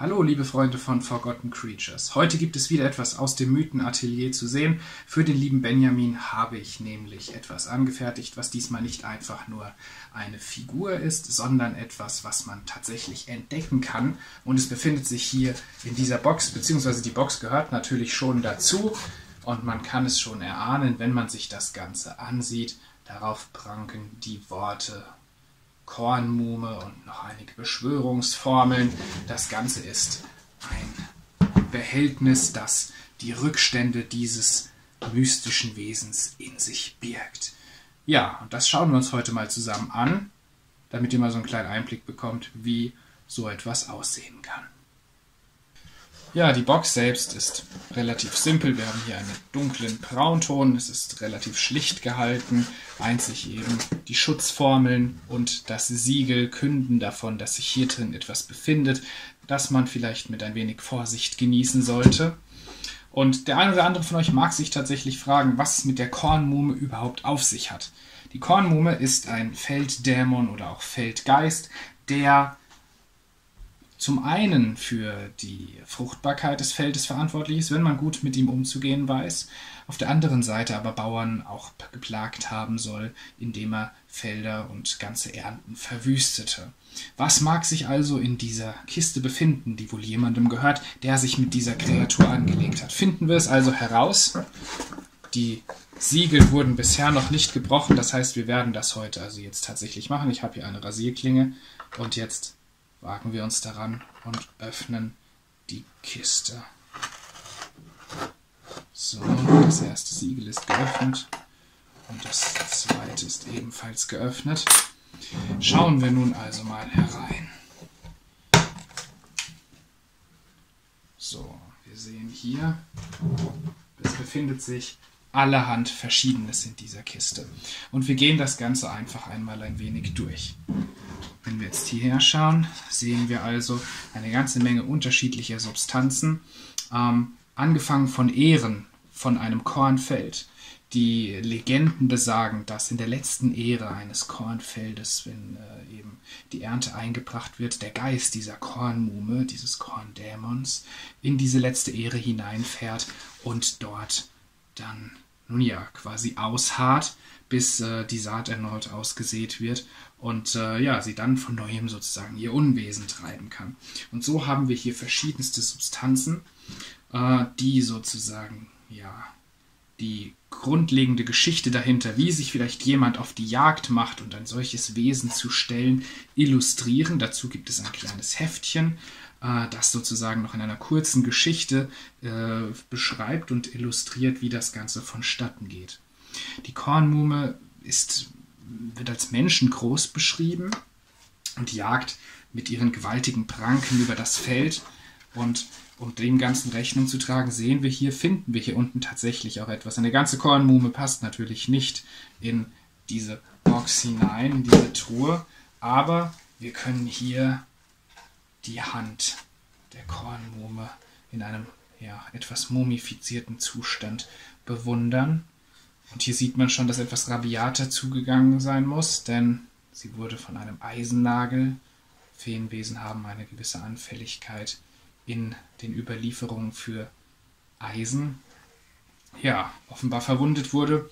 Hallo liebe Freunde von Forgotten Creatures. Heute gibt es wieder etwas aus dem Mythenatelier zu sehen. Für den lieben Benjamin habe ich nämlich etwas angefertigt, was diesmal nicht einfach nur eine Figur ist, sondern etwas, was man tatsächlich entdecken kann. Und es befindet sich hier in dieser Box, beziehungsweise die Box gehört natürlich schon dazu. Und man kann es schon erahnen, wenn man sich das Ganze ansieht. Darauf prangen die Worte Kornmuhme und noch einige Beschwörungsformeln. Das Ganze ist ein Behältnis, das die Rückstände dieses mystischen Wesens in sich birgt. Ja, und das schauen wir uns heute mal zusammen an, damit ihr mal so einen kleinen Einblick bekommt, wie so etwas aussehen kann. Ja, die Box selbst ist relativ simpel. Wir haben hier einen dunklen Braunton. Es ist relativ schlicht gehalten. Einzig eben die Schutzformeln und das Siegel künden davon, dass sich hier drin etwas befindet, das man vielleicht mit ein wenig Vorsicht genießen sollte. Und der ein oder andere von euch mag sich tatsächlich fragen, was es mit der Kornmuhme überhaupt auf sich hat. Die Kornmuhme ist ein Felddämon oder auch Feldgeist, der zum einen für die Fruchtbarkeit des Feldes verantwortlich ist, wenn man gut mit ihm umzugehen weiß, auf der anderen Seite aber Bauern auch geplagt haben soll, indem er Felder und ganze Ernten verwüstete. Was mag sich also in dieser Kiste befinden, die wohl jemandem gehört, der sich mit dieser Kreatur angelegt hat? Finden wir es also heraus. Die Siegel wurden bisher noch nicht gebrochen, das heißt, wir werden das heute also jetzt tatsächlich machen. Ich habe hier eine Rasierklinge und jetzt wagen wir uns daran und öffnen die Kiste. So, das erste Siegel ist geöffnet und das zweite ist ebenfalls geöffnet. Schauen wir nun also mal herein. So, wir sehen hier, es befindet sich allerhand Verschiedenes in dieser Kiste. Und wir gehen das Ganze einfach einmal ein wenig durch. Wenn wir jetzt hierher schauen, sehen wir also eine ganze Menge unterschiedlicher Substanzen, angefangen von Ähren von einem Kornfeld. Die Legenden besagen, dass in der letzten Ähre eines Kornfeldes, wenn eben die Ernte eingebracht wird, der Geist dieser Kornmuhme, dieses Korndämons, in diese letzte Ähre hineinfährt und dort dann, nun ja, quasi ausharrt, bis die Saat erneut ausgesät wird und ja, sie dann von neuem sozusagen ihr Unwesen treiben kann. Und so haben wir hier verschiedenste Substanzen, die sozusagen, ja, die grundlegende Geschichte dahinter, wie sich vielleicht jemand auf die Jagd macht und ein solches Wesen zu stellen, illustrieren. Dazu gibt es ein kleines Heftchen, das sozusagen noch in einer kurzen Geschichte beschreibt und illustriert, wie das Ganze vonstatten geht. Die Kornmuhme wird als menschengroß beschrieben und jagt mit ihren gewaltigen Pranken über das Feld. Und um dem Ganzen Rechnung zu tragen, finden wir hier unten tatsächlich auch etwas. Eine ganze Kornmuhme passt natürlich nicht in diese Box hinein, in diese Truhe, aber wir können hier die Hand der Kornmuhme in einem, ja, etwas mumifizierten Zustand bewundern. Und hier sieht man schon, dass etwas rabiater zugegangen sein muss, denn sie wurde von einem Eisennagel. Feenwesen haben eine gewisse Anfälligkeit in den Überlieferungen für Eisen. Ja, offenbar verwundet wurde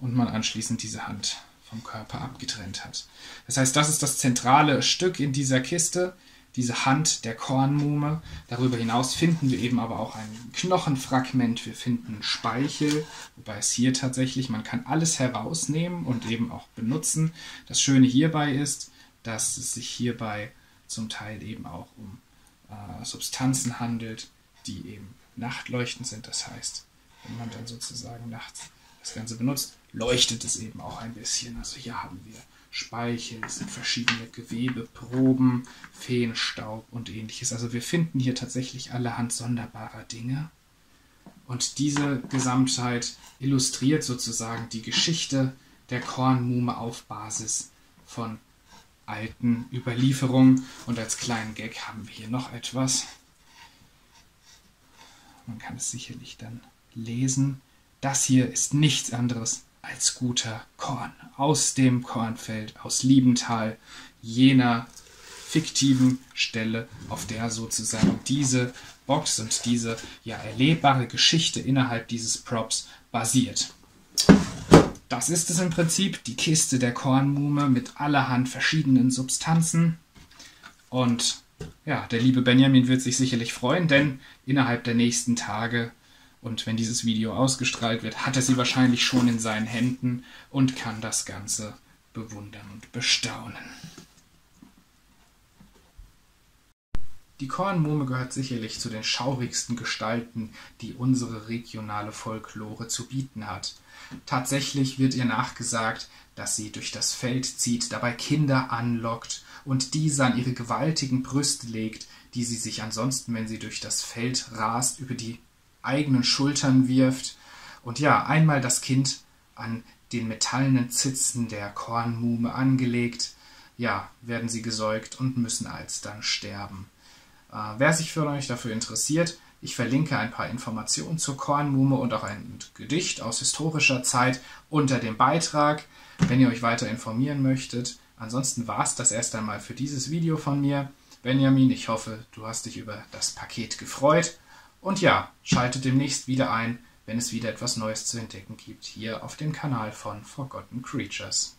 und man anschließend diese Hand vom Körper abgetrennt hat. Das heißt, das ist das zentrale Stück in dieser Kiste, diese Hand der Kornmuhme. Darüber hinaus finden wir eben aber auch ein Knochenfragment, wir finden Speichel, wobei es hier tatsächlich, man kann alles herausnehmen und eben auch benutzen. Das Schöne hierbei ist, dass es sich hierbei zum Teil eben auch um Substanzen handelt, die eben nachtleuchtend sind. Das heißt, wenn man dann sozusagen nachts das Ganze benutzt, leuchtet es eben auch ein bisschen. Also hier haben wir Speichel, es sind verschiedene Gewebeproben, Feenstaub und ähnliches. Also wir finden hier tatsächlich allerhand sonderbarer Dinge. Und diese Gesamtheit illustriert sozusagen die Geschichte der Kornmuhme auf Basis von alten Überlieferungen. Und als kleinen Gag haben wir hier noch etwas. Man kann es sicherlich dann lesen. Das hier ist nichts anderes als guter Korn aus dem Kornfeld, aus Liebenthal, jener fiktiven Stelle, auf der sozusagen diese Box und diese ja erlebbare Geschichte innerhalb dieses Props basiert. Das ist es im Prinzip, die Kiste der Kornmuhme mit allerhand verschiedenen Substanzen. Und ja, der liebe Benjamin wird sich sicherlich freuen, denn innerhalb der nächsten Tage und wenn dieses Video ausgestrahlt wird, hat er sie wahrscheinlich schon in seinen Händen und kann das Ganze bewundern und bestaunen. Die Kornmuhme gehört sicherlich zu den schaurigsten Gestalten, die unsere regionale Folklore zu bieten hat. Tatsächlich wird ihr nachgesagt, dass sie durch das Feld zieht, dabei Kinder anlockt und diese an ihre gewaltigen Brüste legt, die sie sich ansonsten, wenn sie durch das Feld rast, über die eigenen Schultern wirft. Und ja, einmal das Kind an den metallenen Zitzen der Kornmuhme angelegt, ja, werden sie gesäugt und müssen alsdann sterben. Wer sich für euch dafür interessiert, ich verlinke ein paar Informationen zur Kornmuhme und auch ein Gedicht aus historischer Zeit unter dem Beitrag, wenn ihr euch weiter informieren möchtet. Ansonsten war es das erst einmal für dieses Video von mir. Benjamin, ich hoffe, du hast dich über das Paket gefreut. Und ja, schaltet demnächst wieder ein, wenn es wieder etwas Neues zu entdecken gibt, hier auf dem Kanal von Forgotten Creatures.